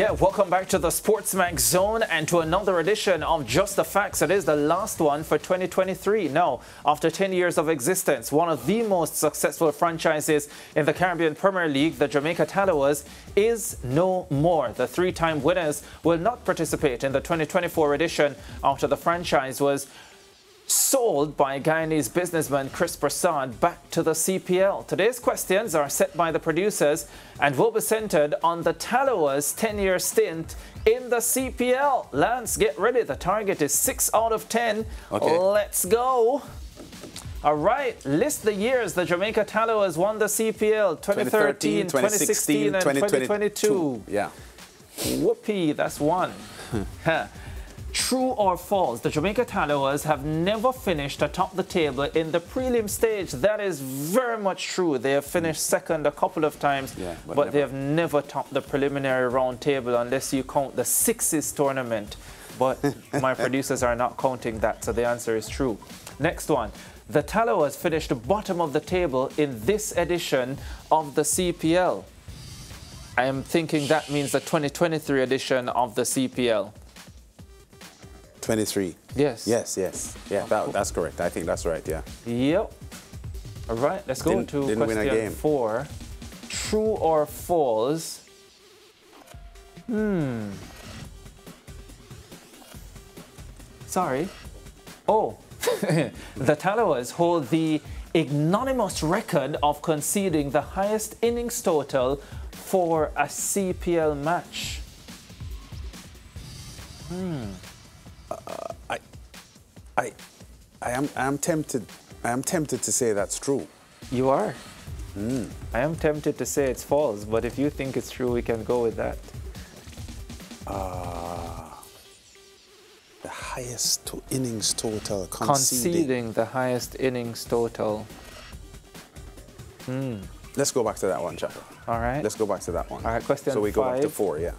Yeah, welcome back to the Sports Max Zone and to another edition of Just the Facts. It is the last one for 2023. Now, after 10 years of existence, one of the most successful franchises in the Caribbean Premier League, the Jamaica Tallawahs, is no more. The three-time winners will not participate in the 2024 edition after the franchise was sold by Guyanese businessman Chris Prasad back to the CPL. Today's questions are set by the producers and will be centered on the Tallawahs' 10-year stint in the CPL. Lance, get ready. The target is 6 out of 10. Okay. Let's go. All right. List the years the Jamaica Tallawahs won the CPL. 2013, 2016, and 2022. Yeah. Whoopee. That's one. True or false, the Jamaica Tallawahs have never finished atop the table in the prelim stage. That is very much true. They have finished second a couple of times, but they have never topped the preliminary round table unless you count the Sixes tournament. But my producers are not counting that, so the answer is true. Next one. The Tallawahs finished bottom of the table in this edition of the CPL. I am thinking that means the 2023 edition of the CPL. 23. Yes. Yes, yes. Yeah, that's correct. I think that's right, yeah. Yep. All right, let's go to question 4. True or false? Sorry. Oh. The Tallawahs hold the ignominious record of conceding the highest innings total for a CPL match. I am tempted to say that's true. You are? I am tempted to say it's false, but if you think it's true, we can go with that. The highest innings total. Conceding the highest innings total. Let's go back to that one, Chaka. All right. Let's go back to that one. All right, question 5. So we go back to 4, yeah.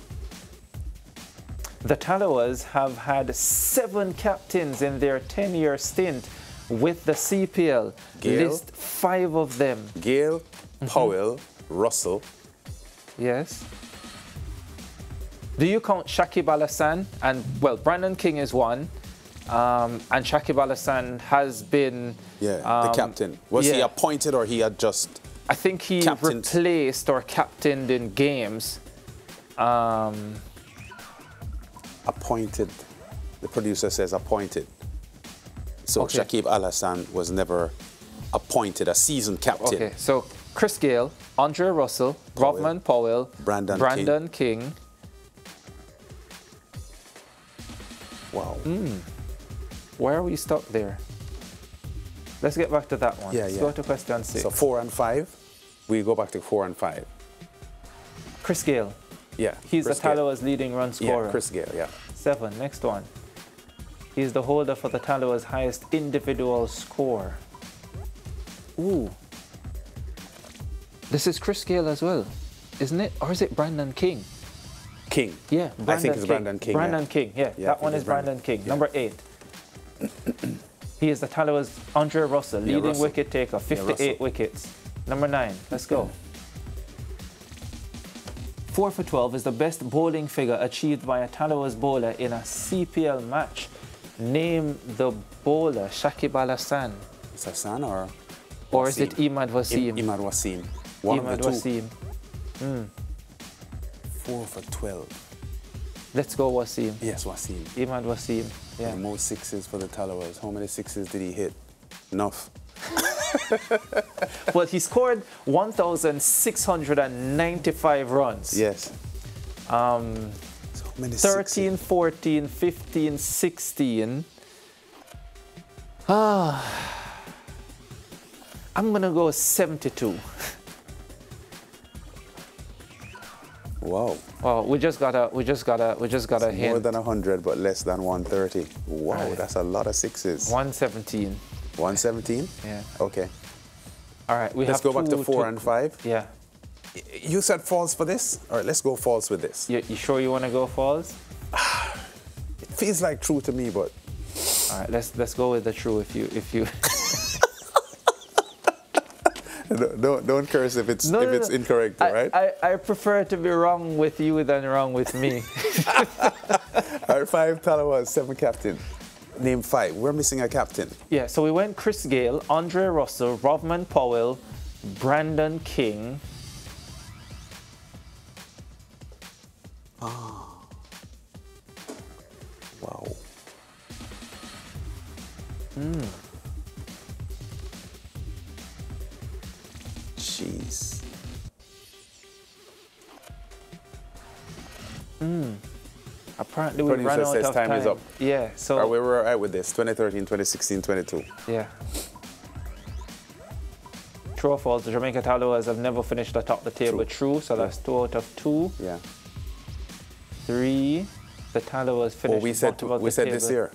The Tallawahs have had 7 captains in their 10-year stint with the CPL. Gayle, list 5 of them. Gayle, Powell, Russell. Yes. Do you count Shakib Al Hasan? And, well, Brandon King is one. And Shakib Al Hasan has been... the captain. Was he appointed or he had just... I think he replaced or captained in games. Appointed, the producer says appointed. So okay. Shakib Al Hasan was never appointed a season captain. Okay, so Chris Gayle, Andre Russell, Rovman Powell, Brandon King. Wow. Why are we stuck there? Let's get back to that one. Yeah, Let's go to question 6. So 4 and 5. We go back to 4 and 5. Chris Gayle. Yeah, he's the Tallawahs' leading run scorer. Yeah, Chris Gayle, yeah. 7, next one. He's the holder for the Tallawahs' highest individual score. Ooh. This is Chris Gayle as well, isn't it? Or is it Brandon King? King. Yeah, Brandon I think it's Brandon King. That one is Brandon King. Yeah. Number 8. He is the Tallawahs' Andre Russell, leading wicket taker, 58 wickets. Number 9, let's go. 4 for 12 is the best bowling figure achieved by a Tallawahs bowler in a CPL match. Name the bowler. Shakib Al Hasan. It's Hassan or? Wasim? Or is it Imad Wasim? Imad Wasim. One of the two. 4 for 12. Let's go Wasim. Yes, Wasim. Imad Wasim. Yeah. The most 6s for the Tallawahs. How many 6s did he hit? Enough. Well, he scored 1,695 runs. Yes. So many 13, 16. 14, 15, 16. I'm going to go 72. Wow. Wow, we just got a hint. More than 100, but less than 130. Wow, right. That's a lot of 6s. 117. 117? Yeah. Okay. All right. Let's go back to 4 and 5. Yeah. You said false for this? All right, let's go false with this. You sure you want to go false? It feels like true to me, but... All right, let's go with the true if you... Don't curse if it's no, incorrect, right? I prefer to be wrong with you than wrong with me. Our five Tallawahs, seven captain. Name five. We're missing a captain. Yeah, so we went Chris Gayle, Andre Russell, Rovman Powell, Brandon King. Oh. Wow. Mm. Jeez. Mm. Apparently we ran out of time. Is up. Yeah, so... Right, we were all right with this, 2013, 2016, 22. Yeah. True or false, the Jamaica Tallawahs have never finished atop the table. True, so that's 2 out of 2. Yeah. 3, the Tallawahs finished we said this year.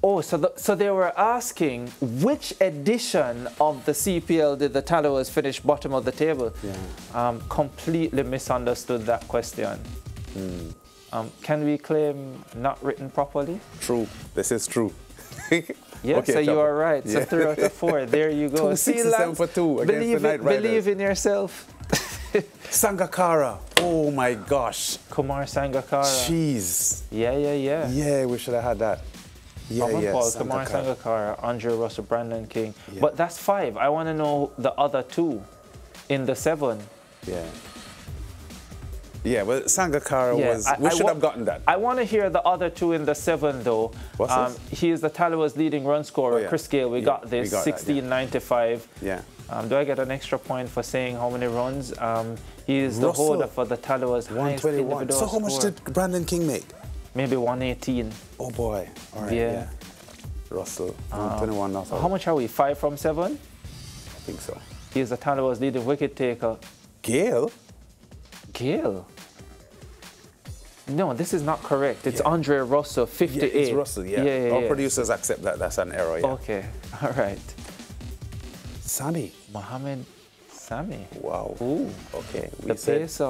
Oh, so they were asking which edition of the CPL did the Tallawahs finish bottom of the table? Yeah. Completely misunderstood that question. Mm. Can we claim not written properly? True. This is true. Yeah, okay, so you are right. So yeah. 3 out of 4. There you go. 2, 6, 7 for 2 against the Knight Riders. Believe in yourself. Sangakkara. Oh my gosh. Kumar Sangakkara. Jeez. Yeah, yeah, yeah. Yeah, we should have had that. Yeah, yeah. Paul, Kumar Sangakkara, Andre Russell, Brandon King. Yeah. But that's 5. I want to know the other 2 in the 7. Yeah. Yeah, well, Sangakkara was... We should have gotten that. I want to hear the other 2 in the 7, though. What's this? He is the Tallawahs' leading run scorer, oh, yeah. Chris Gayle. We got this, 16.95. Yeah. Do I get an extra point for saying how many runs? He is the holder for the Tallawahs' highest individual score. So how much did Brandon King make? Maybe 118. Oh, boy. All right, yeah. Russell, 121. How much are we? 5 from 7? I think so. He is the Tallawahs' leading wicket-taker. Gayle? Gayle? No, this is not correct. It's Andre Russell, 58. Yeah, it's Russell, yeah. Our producers accept that. That's an error, yeah. Okay, all right. Sami. Mohamed Sami. Wow. Ooh. Okay.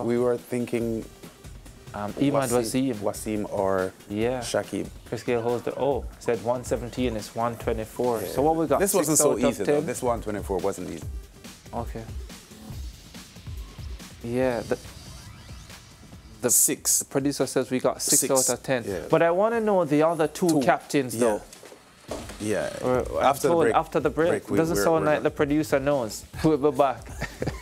We were thinking... Imad Wasim or Shakib. Chris Gayle holds the said 117, it's 124. Yeah. So what we got? This wasn't so easy, though. This 124 wasn't easy. Okay. Yeah, the 6. The producer says we got 6 out of 10. Yeah. But I want to know the other 2 captains, though. Yeah. After the break. Doesn't sound like the producer knows. We'll be back.